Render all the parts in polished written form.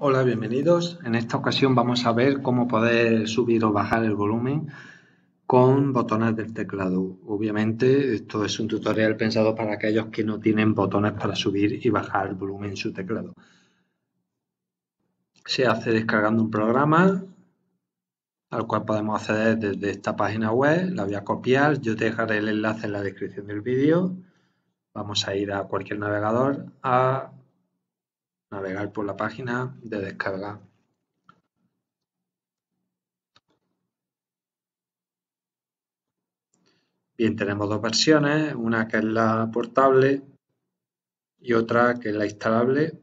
Hola, bienvenidos. En esta ocasión vamos a ver cómo poder subir o bajar el volumen con botones del teclado. Obviamente, esto es un tutorial pensado para aquellos que no tienen botones para subir y bajar el volumen en su teclado. Se hace descargando un programa al cual podemos acceder desde esta página web. La voy a copiar, yo te dejaré el enlace en la descripción del vídeo. Vamos a ir a cualquier navegador a navegar por la página de descarga. Bien, tenemos dos versiones, una que es la portable y otra que es la instalable.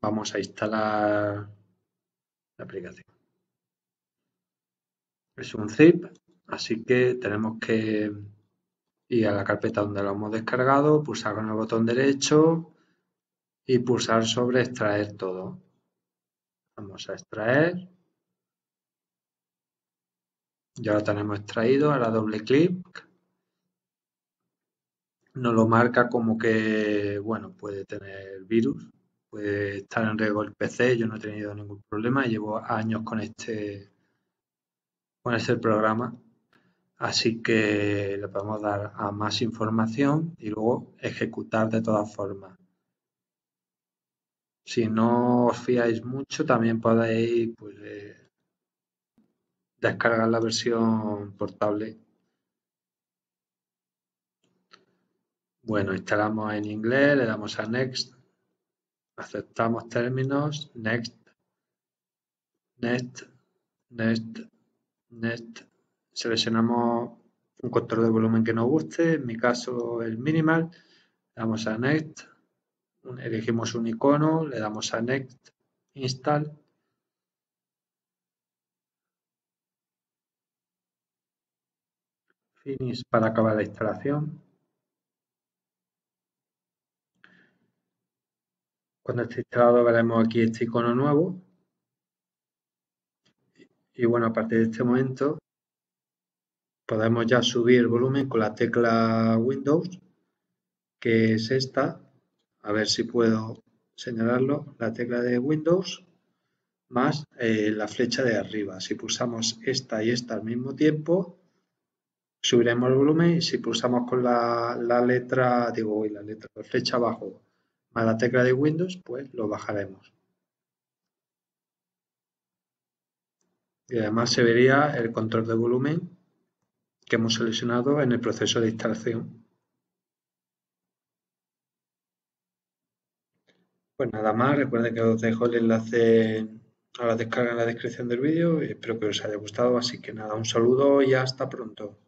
Vamos a instalar la aplicación. Es un zip, así que tenemos que ir a la carpeta donde lo hemos descargado, pulsar con el botón derecho y pulsar sobre extraer todo. Vamos a extraer. Ya lo tenemos extraído. Ahora doble clic. Nos lo marca como que, bueno, puede tener virus, puede estar en riesgo el PC. Yo no he tenido ningún problema. Llevo años con este programa. Así que le podemos dar a más información y luego ejecutar de todas formas. Si no os fiáis mucho, también podéis descargar la versión portable. Bueno, instalamos en inglés, le damos a Next, aceptamos términos, Next, Next, Next, Next. Seleccionamos un control de volumen que nos guste, en mi caso el minimal, le damos a Next. Elegimos un icono, le damos a Next, Install. Finish para acabar la instalación. Cuando esté instalado veremos aquí este icono nuevo. Y bueno, a partir de este momento podemos ya subir el volumen con la tecla Windows, que es esta. A ver si puedo señalarlo, la tecla de Windows más la flecha de arriba. Si pulsamos esta y esta al mismo tiempo, subiremos el volumen. Y si pulsamos con la flecha abajo más la tecla de Windows, pues lo bajaremos. Y además se vería el control de volumen que hemos seleccionado en el proceso de instalación. Pues nada más, recuerden que os dejo el enlace a la descarga en la descripción del vídeo y espero que os haya gustado. Así que nada, un saludo y hasta pronto.